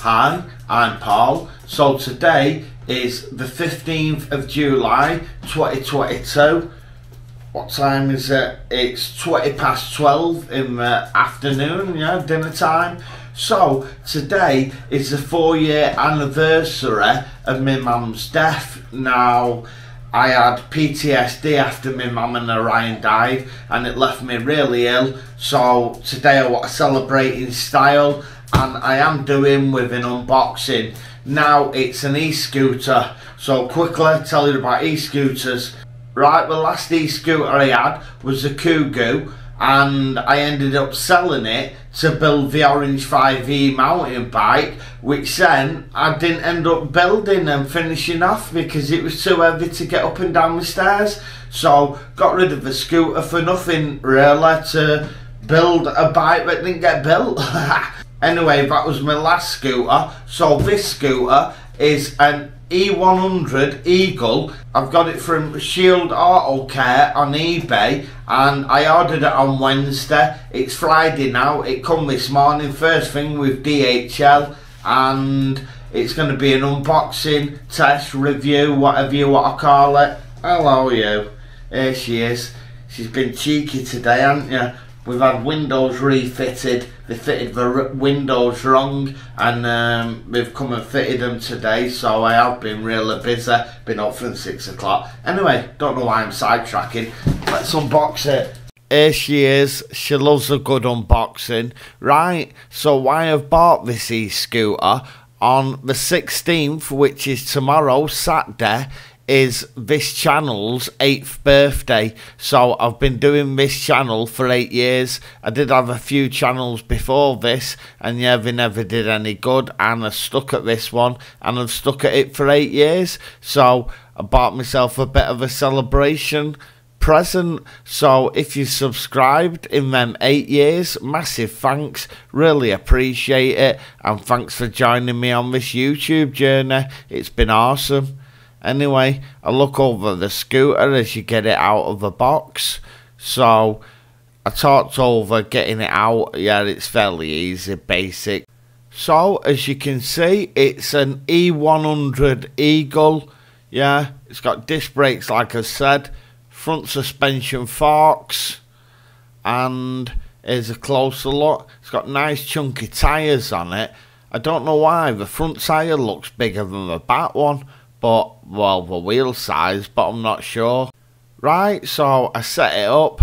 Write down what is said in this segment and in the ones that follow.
Hi, I'm Paul. So today is the 15th of July 2022. What time is it? It's 20 past 12 in the afternoon, yeah, dinner time. So today is the 4-year anniversary of my mum's death. Now, I had PTSD after my mum and Orion died, and it left me really ill. So today I want to celebrate in style, and I am doing with an unboxing. Now, it's an e-scooter, so quickly tell you about e-scooters. Right, the last e-scooter I had was a Kugu, and I ended up selling it to build the Orange 5e mountain bike, which then I didn't end up building and finishing off because it was too heavy to get up and down the stairs. So got rid of the scooter for nothing really, to build a bike that didn't get built. Anyway, that was my last scooter. So this scooter is an E100 Eagle. I've got it from Shield Auto Care on eBay, and I ordered it on Wednesday. It's Friday now. It come this morning, first thing with DHL, and it's going to be an unboxing, test, review, whatever you want to call it. Hello you. Here she is. She's been cheeky today, hasn't you? We've had windows refitted. They fitted the windows wrong, and we've come and fitted them today, so I have been really busy. Been up from 6 o'clock. Anyway, don't know why I'm sidetracking. Let's unbox it. Here she is. She loves a good unboxing. Right, so I have bought this e-scooter on the 16th, which is tomorrow, Saturday. Is this channel's 8th birthday. So I've been doing this channel for 8 years. I did have a few channels before this, and yeah, they never did any good, and I stuck at this one, and I've stuck at it for 8 years. So I bought myself a bit of a celebration present. So if you subscribed in them 8 years, massive thanks, really appreciate it, and thanks for joining me on this YouTube journey. It's been awesome. Anyway, I look over the scooter as you get it out of the box. So I talked over getting it out. Yeah, it's fairly easy, basic. So as you can see, it's an E100 Eagle. Yeah, it's got disc brakes, like I said, front suspension forks, and here's a closer look. It's got nice chunky tyres on it. I don't know why the front tyre looks bigger than the back one, but, well, the wheel size, but I'm not sure. Right, so I set it up,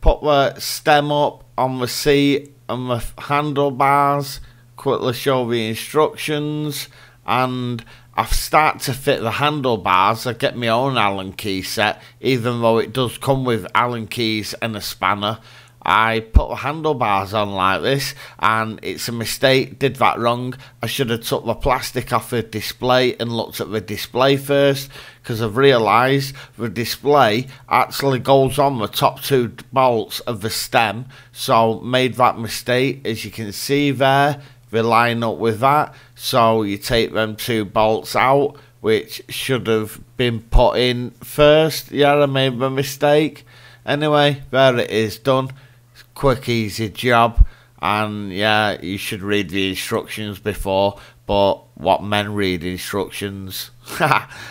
put the stem up on the seat and the handlebars, quickly show the instructions, and I start to fit the handlebars. I get my own Allen key set, even though it does come with Allen keys and a spanner. I put the handlebars on like this, and it's a mistake, did that wrong. I should have took the plastic off the display and looked at the display first, because I've realised the display actually goes on the top two bolts of the stem, so made that mistake. As you can see there, they line up with that, so you take them two bolts out, which should have been put in first. Yeah, I made the mistake. Anyway, there it is, done. Quick, easy job, and yeah, you should read the instructions before, but what men read instructions.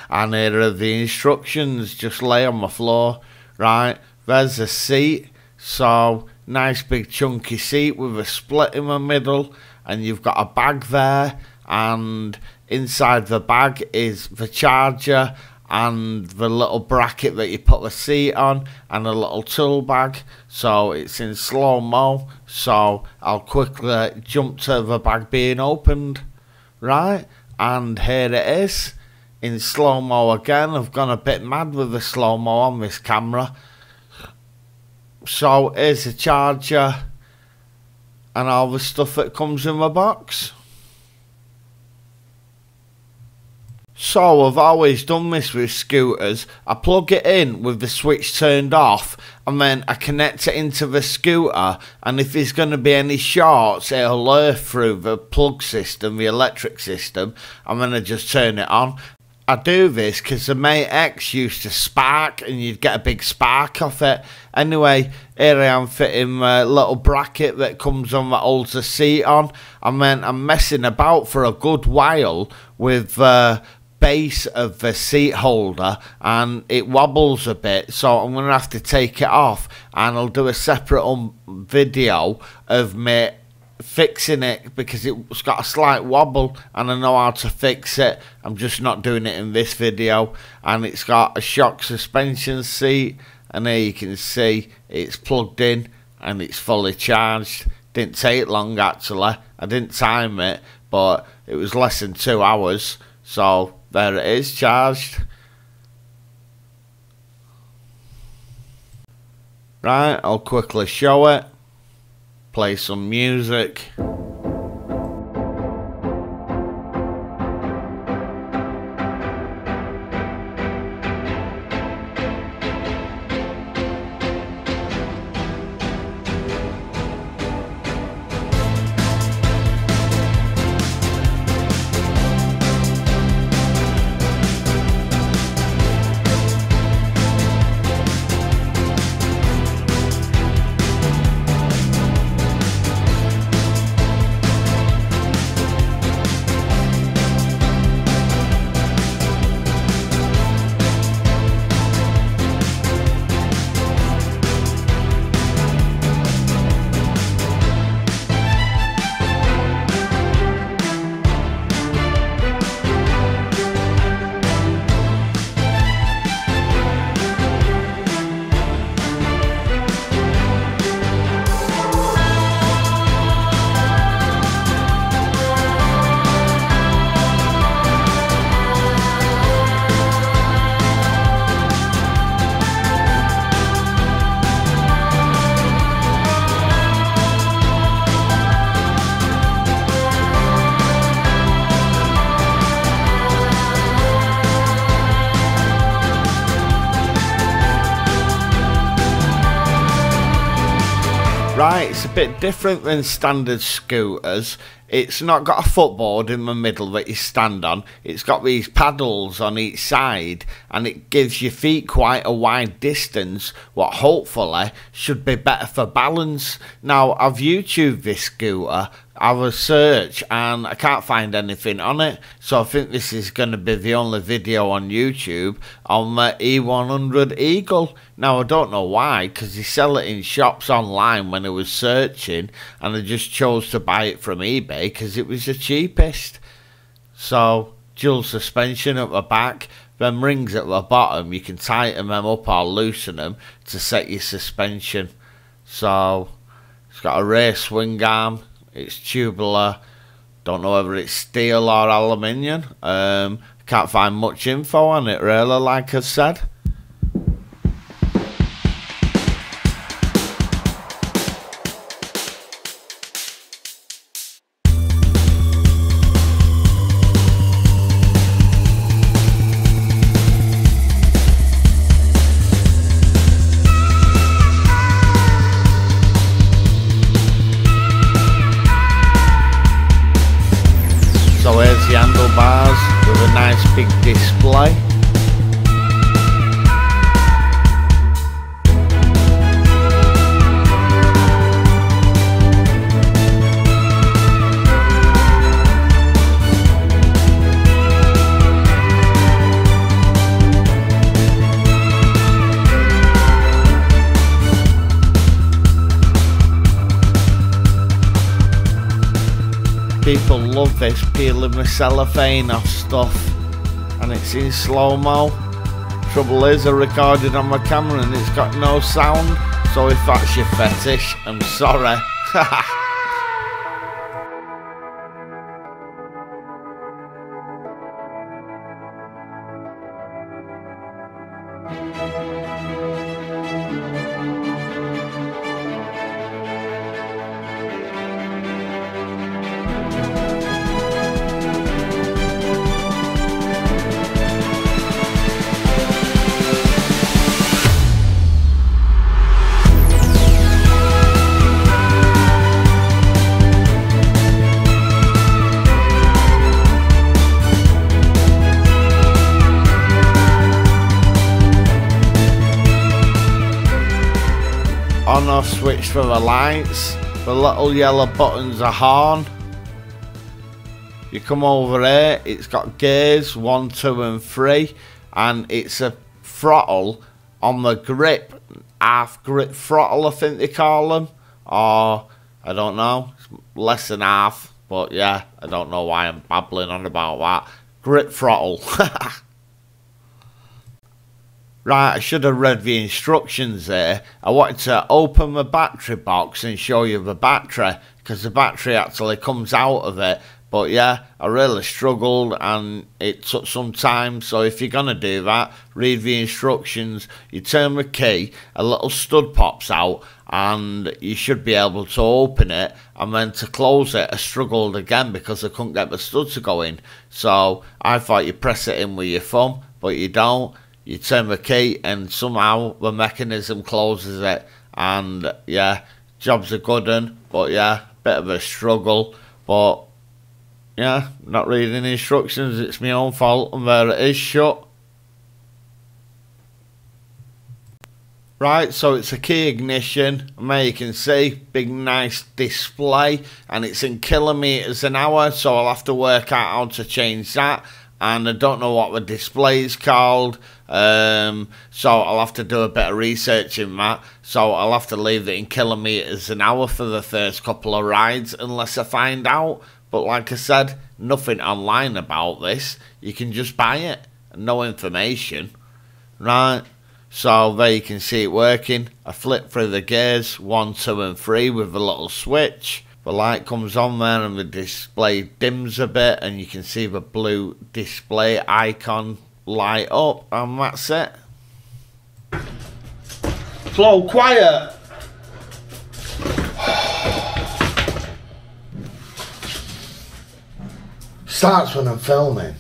And here are the instructions, just lay on the floor. Right, there's a seat, so nice big chunky seat with a split in the middle, and you've got a bag there, and inside the bag is the charger and the little bracket that you put the seat on, and a little tool bag. So it's in slow-mo, so I'll quickly jump to the bag being opened. Right, and here it is in slow-mo again. I've gone a bit mad with the slow-mo on this camera. So here's the charger and all the stuff that comes in the box. So I've always done this with scooters. I plug it in with the switch turned off, and then I connect it into the scooter, and if there's going to be any shorts, it'll lure through the plug system, the electric system, and then I just turn it on. I do this because the Mate X used to spark and you'd get a big spark off it. Anyway, here I am fitting a little bracket that comes on that holds the seat on. And then I'm messing about for a good while with base of the seat holder, and it wobbles a bit, so I'm gonna have to take it off, and I'll do a separate video of me fixing it because it's got a slight wobble and I know how to fix it. I'm just not doing it in this video. And it's got a shock suspension seat, and there you can see it's plugged in and it's fully charged. Didn't take long actually. I didn't time it, but it was less than 2 hours. So there it is, charged. Right, I'll quickly show it. Play some music. Right, it's a bit different than standard scooters. It's not got a footboard in the middle that you stand on. It's got these paddles on each side, and it gives your feet quite a wide distance, what hopefully should be better for balance. Now, I've YouTubed this scooter, I was search, and I can't find anything on it, so I think this is going to be the only video on YouTube on the E100 Eagle. Now, I don't know why, because they sell it in shops online when I was searching, and I just chose to buy it from eBay because it was the cheapest. So, dual suspension at the back, them rings at the bottom, you can tighten them up or loosen them to set your suspension. So, it's got a rear swing arm. It's tubular. Don't know whether it's steel or aluminium. Can't find much info on it really, like I said. So here's the handlebars with a nice big display. People love this, peeling the cellophane off stuff, and it's in slow-mo. Trouble is, I recorded on my camera and it's got no sound, so if that's your fetish, I'm sorry. on off switch for the lights. The little yellow button's a horn. You come over here, it's got gears 1, 2 and 3, and it's a throttle on the grip, half grip throttle I think they call them, or I don't know, less than half, but yeah, I don't know why I'm babbling on about that. Grip throttle. Right, I should have read the instructions there. I wanted to open the battery box and show you the battery, because the battery actually comes out of it. But yeah, I really struggled and it took some time, so if you're gonna do that, read the instructions. You turn the key, a little stud pops out and you should be able to open it, and then to close it I struggled again because I couldn't get the stud to go in. So I thought you press it in with your thumb, but you don't. You turn the key and somehow the mechanism closes it, and yeah, job's a good one, but yeah, bit of a struggle, but yeah, not reading the instructions, it's my own fault, and there it is, shut. Right, so it's a key ignition, and there you can see, big nice display, and it's in kilometres an hour, so I'll have to work out how to change that, and I don't know what the display is called, so I'll have to do a bit of research in that, so I'll have to leave it in kilometres an hour for the first couple of rides, unless I find out. But like I said, nothing online about this. You can just buy it. No information. Right. So there you can see it working. I flip through the gears 1, 2 and 3 with a little switch. The light comes on there and the display dims a bit. And you can see the blue display icon light up. And that's it. Slow, quiet. Starts when I'm filming.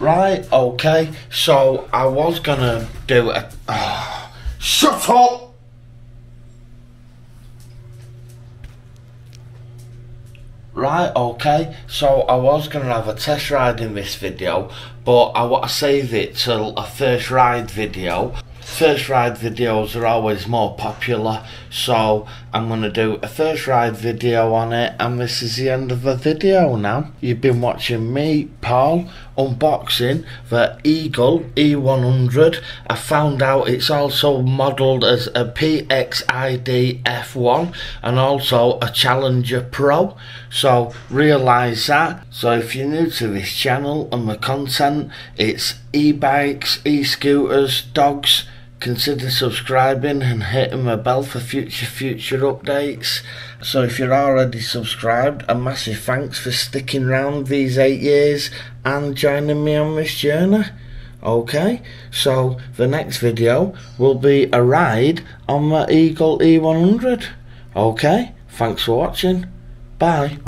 Right, okay, so I was gonna do a shut up! Right, okay, so I was gonna have a test ride in this video, but I want to save it till a first ride video. First ride videos are always more popular, so I'm going to do a first ride video on it, and this is the end of the video now. You've been watching me, Paul, unboxing the Eagle E100. I found out it's also modelled as a PXID F1 and also a Challenger Pro, so realise that. So if you're new to this channel and the content, it's e-bikes, e-scooters, dogs, consider subscribing and hitting the bell for future updates. So if you're already subscribed, a massive thanks for sticking around these 8 years and joining me on this journey. Okay, so the next video will be a ride on the Eagle E100. Okay, thanks for watching. Bye.